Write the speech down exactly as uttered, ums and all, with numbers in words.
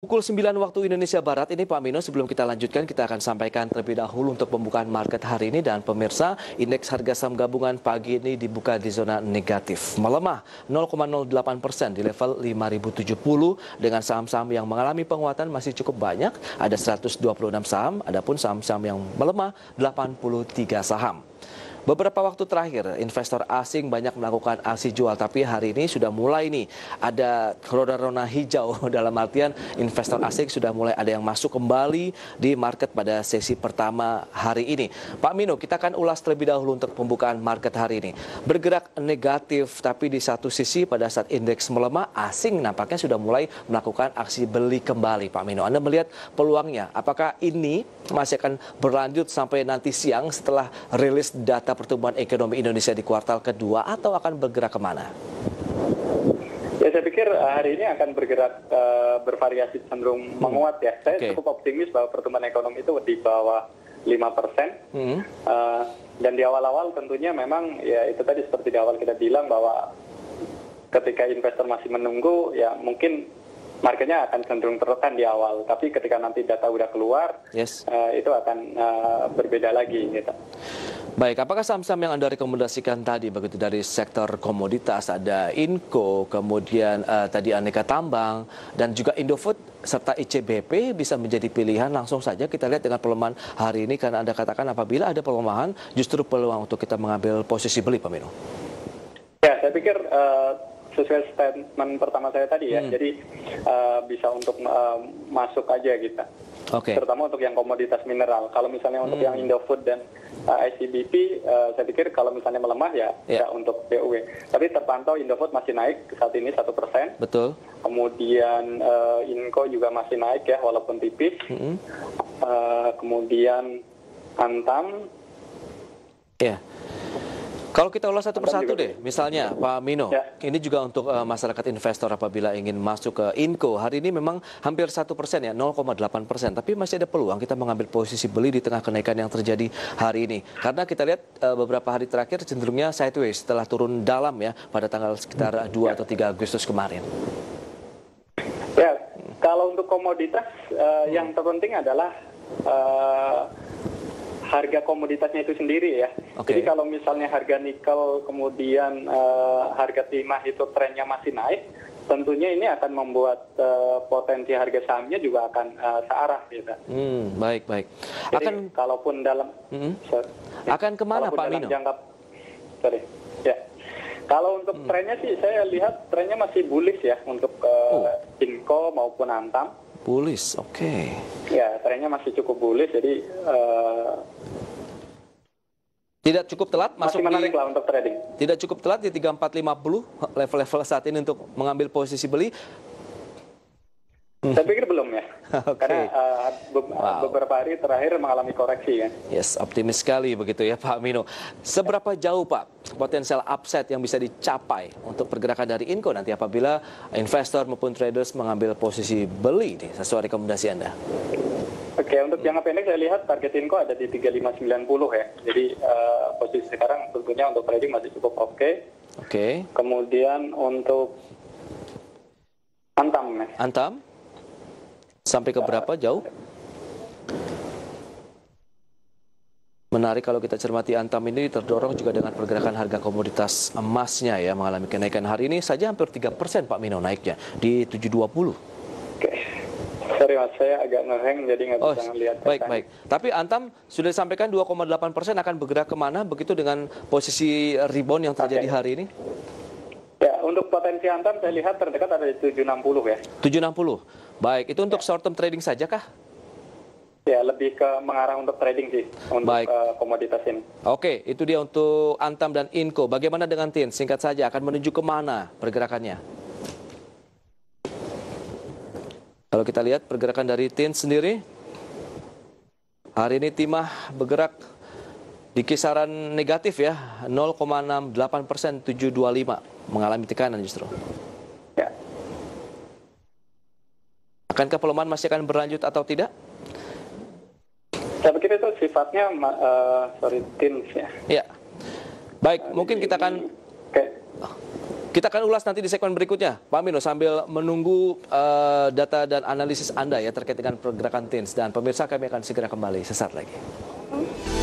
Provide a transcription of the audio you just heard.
Pukul sembilan waktu Indonesia Barat ini Pak Mino, sebelum kita lanjutkan kita akan sampaikan terlebih dahulu untuk pembukaan market hari ini. Dan pemirsa, indeks harga saham gabungan pagi ini dibuka di zona negatif, melemah nol koma nol delapan persen di level lima ribu tujuh puluh dengan saham-saham yang mengalami penguatan masih cukup banyak, ada seratus dua puluh enam saham, adapun saham-saham yang melemah delapan puluh tiga saham. Beberapa waktu terakhir, investor asing banyak melakukan aksi jual, tapi hari ini sudah mulai nih, ada rona-rona hijau, dalam artian investor asing sudah mulai ada yang masuk kembali di market pada sesi pertama hari ini. Pak Mino, kita akan ulas terlebih dahulu untuk pembukaan market hari ini. Bergerak negatif, tapi di satu sisi pada saat indeks melemah, asing nampaknya sudah mulai melakukan aksi beli kembali. Pak Mino, Anda melihat peluangnya, apakah ini masih akan berlanjut sampai nanti siang setelah rilis data pertumbuhan ekonomi Indonesia di kuartal kedua, atau akan bergerak kemana? Ya, saya pikir hari ini akan bergerak uh, bervariasi cenderung hmm. menguat ya. Saya okay. cukup optimis bahwa pertumbuhan ekonomi itu di bawah lima persen. Hmm. Uh, dan di awal-awal tentunya memang ya itu tadi seperti di awal kita bilang bahwa ketika investor masih menunggu ya mungkin marketnya akan cenderung tertekan di awal, tapi ketika nanti data udah keluar, yes. uh, itu akan uh, berbeda lagi. Gitu. Baik, apakah saham-saham yang Anda rekomendasikan tadi, begitu dari sektor komoditas, ada Inco, kemudian uh, tadi Aneka Tambang, dan juga Indofood, serta I C B P bisa menjadi pilihan? Langsung saja kita lihat dengan pelemahan hari ini, karena Anda katakan apabila ada pelemahan, justru peluang untuk kita mengambil posisi beli, Pak Mino. Ya, saya pikir... Uh... sesuai statement pertama saya tadi ya, hmm. jadi uh, bisa untuk uh, masuk aja kita, okay. terutama untuk yang komoditas mineral. Kalau misalnya untuk hmm. yang Indofood dan uh, I C B P, uh, saya pikir kalau misalnya melemah ya yeah. untuk P U W. Tapi terpantau Indofood masih naik saat ini satu persen. Betul. Kemudian uh, Inco juga masih naik ya, walaupun tipis. Hmm. Uh, kemudian Antam. Ya. Yeah. Kalau kita ulas satu persatu deh, misalnya Pak Mino, ya. Ini juga untuk uh, masyarakat investor apabila ingin masuk ke Inco. Hari ini memang hampir satu persen ya, nol koma delapan persen, tapi masih ada peluang kita mengambil posisi beli di tengah kenaikan yang terjadi hari ini. Karena kita lihat uh, beberapa hari terakhir cenderungnya sideways setelah turun dalam ya pada tanggal sekitar dua atau tiga Agustus kemarin. Ya, kalau untuk komoditas uh, hmm. yang terpenting adalah... Uh, harga komoditasnya itu sendiri ya. Okay. Jadi kalau misalnya harga nikel kemudian uh, harga timah itu trennya masih naik, tentunya ini akan membuat uh, potensi harga sahamnya juga akan uh, searah gitu. Hmm, baik baik. Jadi, akan kalaupun dalam mm-hmm. sorry, akan kemana Pak Mino? Jangka, sorry. Ya. Kalau untuk hmm. trennya sih saya lihat trennya masih bullish ya untuk uh, oh. Inco maupun Antam. Bullish, oke. Okay. Ya, trennya masih cukup bullish, jadi uh, tidak cukup telat masuk menarik di, lah untuk trading. Tidak cukup telat di tiga ribu empat ratus lima puluh level-level saat ini untuk mengambil posisi beli. Saya pikir belum ya, okay. karena uh, be wow. beberapa hari terakhir mengalami koreksi kan. Yes, optimis sekali begitu ya Pak Mino. Seberapa jauh Pak potensial upside yang bisa dicapai untuk pergerakan dari Inco nanti apabila investor maupun traders mengambil posisi beli nih, sesuai rekomendasi Anda? Oke, okay, untuk jangka pendek saya lihat target Inco ada di tiga ribu lima ratus sembilan puluh ya. Jadi uh, posisi sekarang tentunya untuk trading masih cukup oke. Okay. Oke. Okay. Kemudian untuk Antam. Ya. Antam? Sampai ke berapa jauh? Menarik kalau kita cermati, Antam ini terdorong juga dengan pergerakan harga komoditas emasnya ya, mengalami kenaikan hari ini saja hampir tiga persen Pak Mino naiknya di tujuh dua puluh. Sorry mas, saya agak ngeheng jadi nggak bisa oh, ngelihat. Baik, baik. Tapi Antam sudah disampaikan dua koma delapan persen akan bergerak kemana begitu dengan posisi rebound yang terjadi okay. hari ini? Ya, untuk potensi Antam saya lihat terdekat ada di tujuh enam puluh ya. tujuh enam puluh. Baik, itu untuk ya. Short term trading saja kah? Ya, lebih ke mengarah untuk trading sih untuk Baik. Uh, komoditas ini. Oke, itu dia untuk Antam dan Inco. Bagaimana dengan T I N S? Singkat saja, akan menuju ke mana pergerakannya? Kalau kita lihat pergerakan dari T I N S sendiri, hari ini timah bergerak di kisaran negatif ya, nol koma enam delapan persen, tujuh dua lima, mengalami tekanan justru. Ya. Akankah pelemahan masih akan berlanjut atau tidak? Saya pikir itu sifatnya, uh, sorry, T I N S ya. Ya. Baik, hari mungkin kita akan... Ini, okay. Kita akan ulas nanti di segmen berikutnya, Pak Mino, sambil menunggu uh, data dan analisis Anda ya terkait dengan pergerakan T I N S. Dan pemirsa, kami akan segera kembali sesaat lagi.